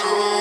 to